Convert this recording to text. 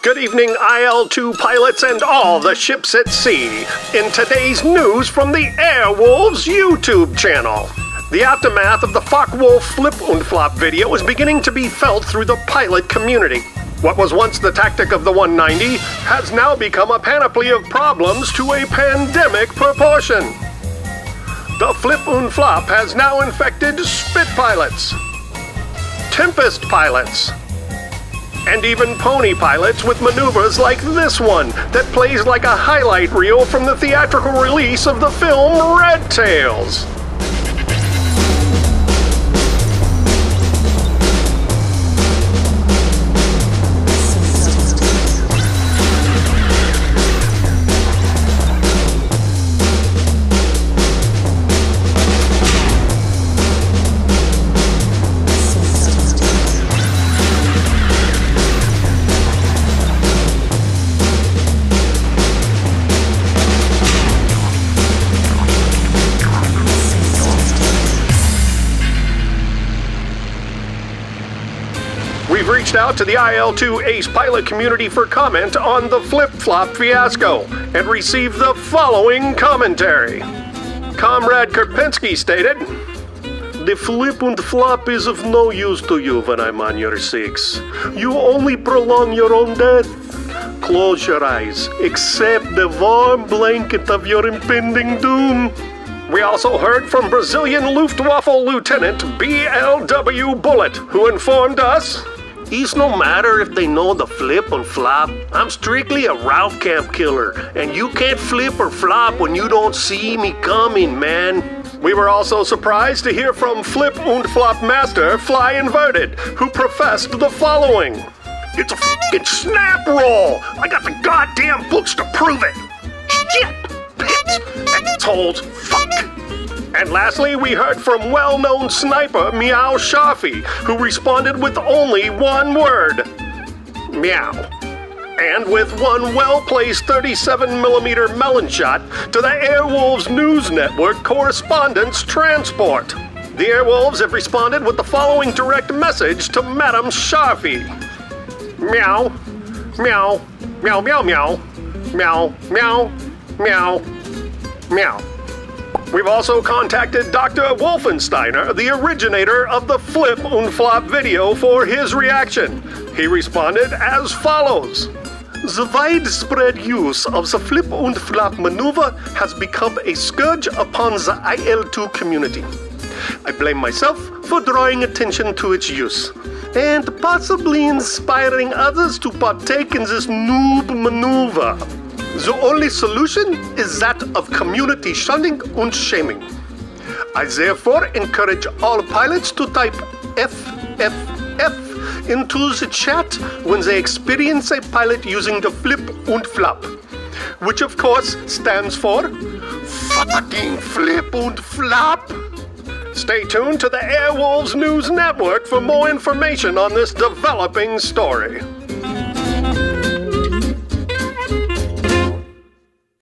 Good evening, IL-2 pilots and all the ships at sea. In today's news from the Air Wolves YouTube channel. The aftermath of the Focke Wulf Flip und Flop video is beginning to be felt through the pilot community. What was once the tactic of the 190 has now become a panoply of problems to a pandemic proportion. The Flip und Flop has now infected Spit pilots, Tempest pilots, and even pony pilots with maneuvers like this one that plays like a highlight reel from the theatrical release of the film Red Tails. We've reached out to the IL-2 Ace pilot community for comment on the flip-flop fiasco and received the following commentary. Comrade Kerpensky stated, "The flip and flop is of no use to you when I'm on your six. You only prolong your own death. Close your eyes, accept the warm blanket of your impending doom." We also heard from Brazilian Luftwaffe Lieutenant BLW Bullet, who informed us, "It's no matter if they know the flip and flop. I'm strictly a Ralph Camp killer, and you can't flip or flop when you don't see me coming, man." We were also surprised to hear from Flip und Flop master Fly Inverted, who professed the following. "It's a f***ing snap roll! I got the goddamn books to prove it! Shit! Pits! Assholes! Fuck!" And lastly, we heard from well-known sniper Meow Shafi, who responded with only one word, meow, and with one well-placed 37mm melon shot to the Air Wolves News Network correspondence transport. The Air Wolves have responded with the following direct message to Madam Shafi. Meow, meow, meow, meow, meow, meow, meow, meow, meow. We've also contacted Dr. Wolfensteiner, the originator of the Flip und Flop video, for his reaction. He responded as follows. "The widespread use of the Flip und Flop maneuver has become a scourge upon the IL-2 community. I blame myself for drawing attention to its use and possibly inspiring others to partake in this noob maneuver. The only solution is that of community shunning and shaming. I therefore encourage all pilots to type FFF into the chat when they experience a pilot using the flip and flop, which of course stands for fucking flip and flop." Stay tuned to the Air Wolves News Network for more information on this developing story.